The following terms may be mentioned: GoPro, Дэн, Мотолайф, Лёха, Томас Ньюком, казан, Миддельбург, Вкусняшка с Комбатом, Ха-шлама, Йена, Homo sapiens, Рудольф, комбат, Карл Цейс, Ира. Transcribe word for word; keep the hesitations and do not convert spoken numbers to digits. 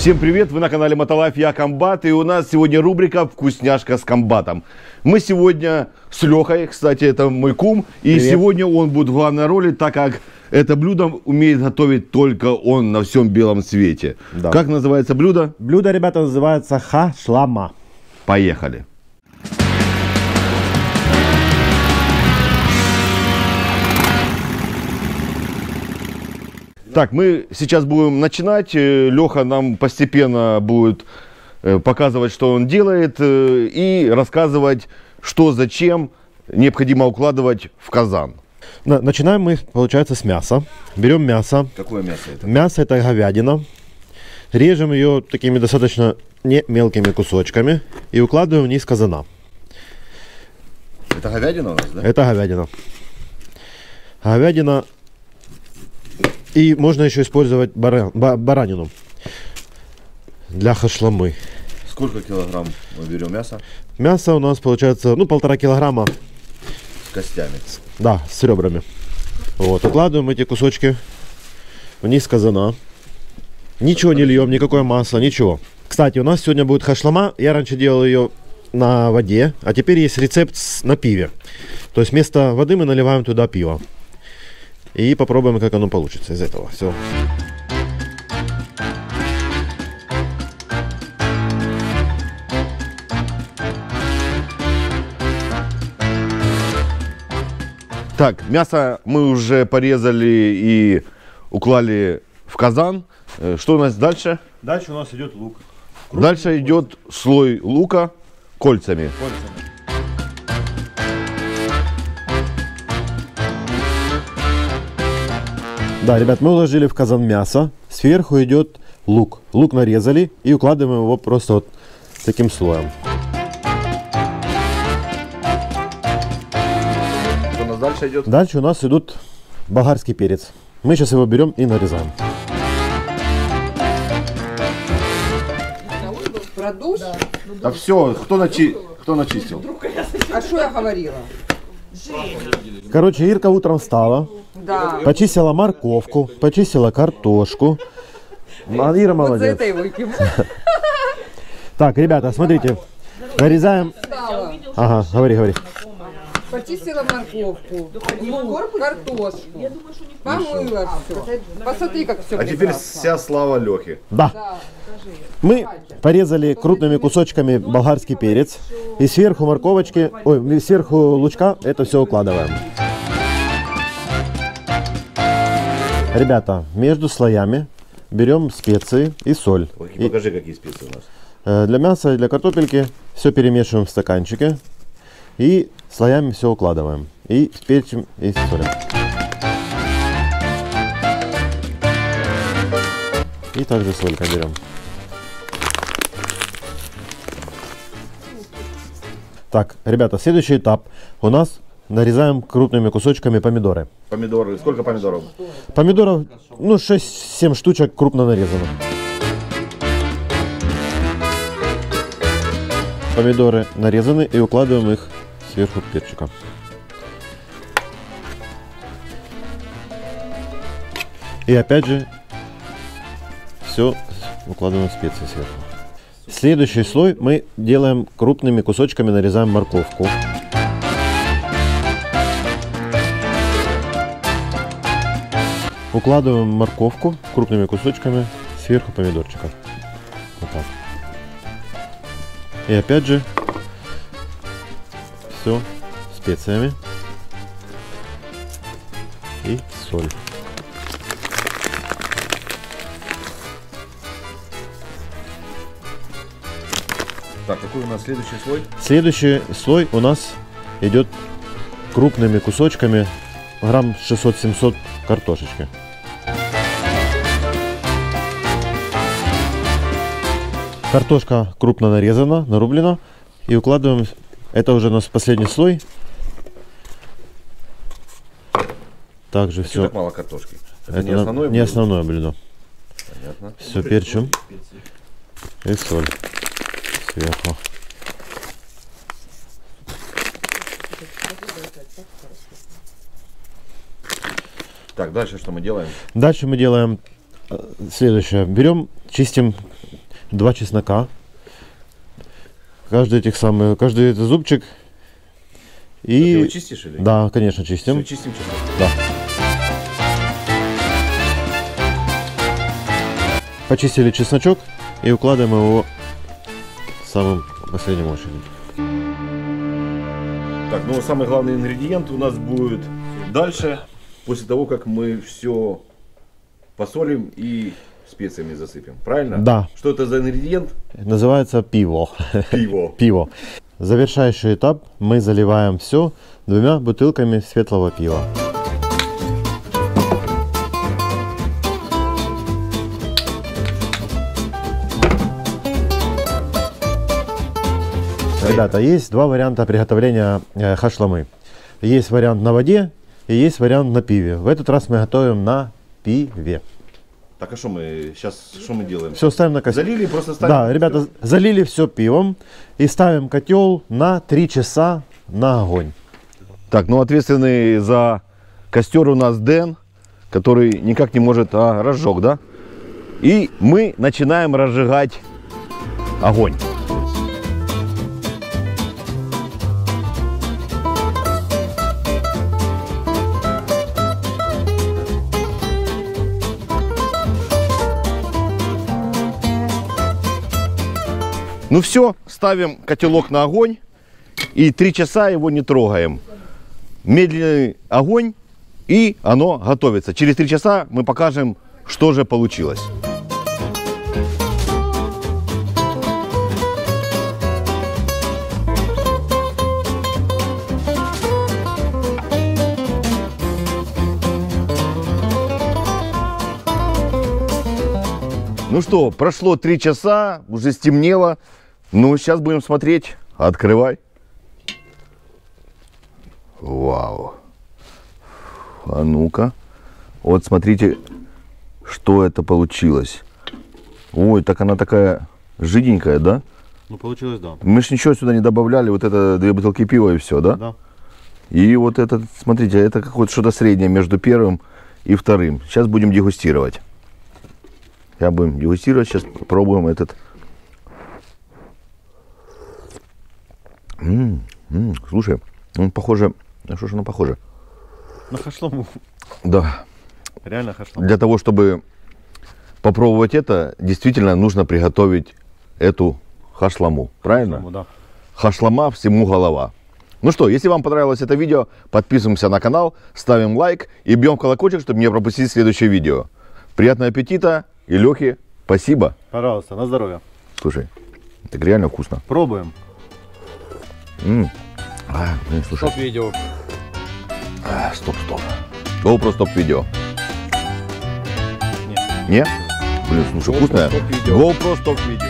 Всем привет, вы на канале Мотолайф, я Комбат, и у нас сегодня рубрика «Вкусняшка с Комбатом». Мы сегодня с Лёхой, кстати, это мой кум, и привет. Сегодня он будет в главной роли, так как это блюдо умеет готовить только он на всем белом свете. Да. Как называется блюдо? Блюдо, ребята, называется ха-шлама. Поехали. Так, мы сейчас будем начинать. Лёха нам постепенно будет показывать, что он делает, и рассказывать, что, зачем необходимо укладывать в казан. Начинаем мы, получается, с мяса. Берем мясо. Какое мясо это? Мясо это говядина. Режем ее такими достаточно не мелкими кусочками и укладываем вниз казана. Это говядина у нас, да? Это говядина. Говядина. И можно еще использовать баран, баранину для хашламы. Сколько килограмм мы берем мяса? Мясо у нас получается, ну, полтора килограмма. С костями? Да, с ребрами. Вот, укладываем эти кусочки вниз казана. Ничего не льем, никакое масло, ничего. Кстати, у нас сегодня будет хашлама. Я раньше делал ее на воде, а теперь есть рецепт на пиве. То есть вместо воды мы наливаем туда пиво. И попробуем, как оно получится из этого. Все. Так, мясо мы уже порезали и уклали в казан. Что у нас дальше? Дальше у нас идет лук. Крупный дальше кольца. Идет слой лука кольцами. Кольцами. Да, ребят, мы уложили в казан мясо, сверху идет лук. Лук нарезали и укладываем его просто вот таким слоем. Что у нас дальше идет? Дальше у нас идут болгарский перец. Мы сейчас его берем и нарезаем. Да все, кто, начи... кто начистил? А что я говорила? Короче, Ирка утром встала. Да. Почистила морковку, почистила картошку. Ира молодец. Так, ребята, смотрите. Нарезаем. Ага, говори, говори. Почистила морковку, картошку, помыла все. Посмотри, как все. А теперь вся слава Лёхе. Да. Мы порезали крупными кусочками болгарский перец. И сверху морковочки, ой, сверху лучка это все укладываем. Ребята, между слоями берем специи и соль. Ой, и покажи, какие специи у нас. Для мяса и для картопельки все перемешиваем в стаканчике. И слоями все укладываем. И с перцем, и с солью. И также солька берем. Так, ребята, следующий этап у нас... Нарезаем крупными кусочками помидоры. Помидоры. Сколько помидоров? Помидоров, ну, шесть-семь штучек крупно нарезано. Помидоры нарезаны и укладываем их сверху перчика. И опять же все укладываем в специи сверху. Следующий слой мы делаем крупными кусочками, нарезаем морковку. Укладываем морковку крупными кусочками сверху помидорчика. Вот так. И опять же все специями и соль. Так, какой у нас следующий слой? Следующий слой у нас идет крупными кусочками грамм шестьсот-семьсот картошечки. Картошка крупно нарезана, нарублена. И укладываем, это уже у нас последний слой. Также все. Так мало картошки. Это, это не, основное не основное блюдо. Понятно. Все перчим. И соль сверху. Так, дальше что мы делаем? Дальше мы делаем следующее. Берем, чистим два чеснока. Каждый этих самых, каждый этот зубчик. И... Ты его чистишь или? Да, конечно, чистим. Все, чистим чеснок. Да. Почистили чесночок и укладываем его самым последним очередью. Так, ну самый главный ингредиент у нас будет дальше, после того, как мы все посолим и специями засыпем. Правильно? Да. Что это за ингредиент? Называется пиво. Пиво. Пиво. Завершающий этап. Мы заливаем все двумя бутылками светлого пива. Ребята, есть два варианта приготовления хашламы. Есть вариант на воде и есть вариант на пиве. В этот раз мы готовим на пиве. Так, а что мы сейчас, что мы делаем? Все ставим на костер. Залили, просто ставим. Да, ребята, залили все пивом и ставим котел на три часа на огонь. Так, ну ответственный за костер у нас Дэн, который никак не может, а разжег, да? И мы начинаем разжигать огонь. Ну все, ставим котелок на огонь и три часа его не трогаем. Медленный огонь, и оно готовится. Через три часа мы покажем, что же получилось. Ну что, прошло три часа, уже стемнело. Ну, сейчас будем смотреть. Открывай. Вау. А ну-ка. Вот смотрите, что это получилось. Ой, так она такая жиденькая, да? Ну, получилось, да. Мы же ничего сюда не добавляли. Вот это две бутылки пива и все, да? Да. И вот это, смотрите, это какое-то что-то среднее между первым и вторым. Сейчас будем дегустировать. Сейчас будем дегустировать. Сейчас пробуем этот... М -м -м, слушай, он похоже, на что же оно похоже? На хашламу. Да. Реально хашламу. Для того, чтобы попробовать это, действительно нужно приготовить эту хашламу. Правильно? Хашламу, да. Хашлама всему голова. Ну что, если вам понравилось это видео, подписываемся на канал, ставим лайк и бьем колокольчик, чтобы не пропустить следующее видео. Приятного аппетита и Лёхе спасибо. Пожалуйста, на здоровье. Слушай, так реально вкусно. Пробуем. Ммм, а, блин, слушай. Стоп-видео. А, стоп-стоп. GoPro стоп-видео. Нет. Нет? Блин, слушай, GoPro вкусное. Стоп-видео. GoPro стоп-видео.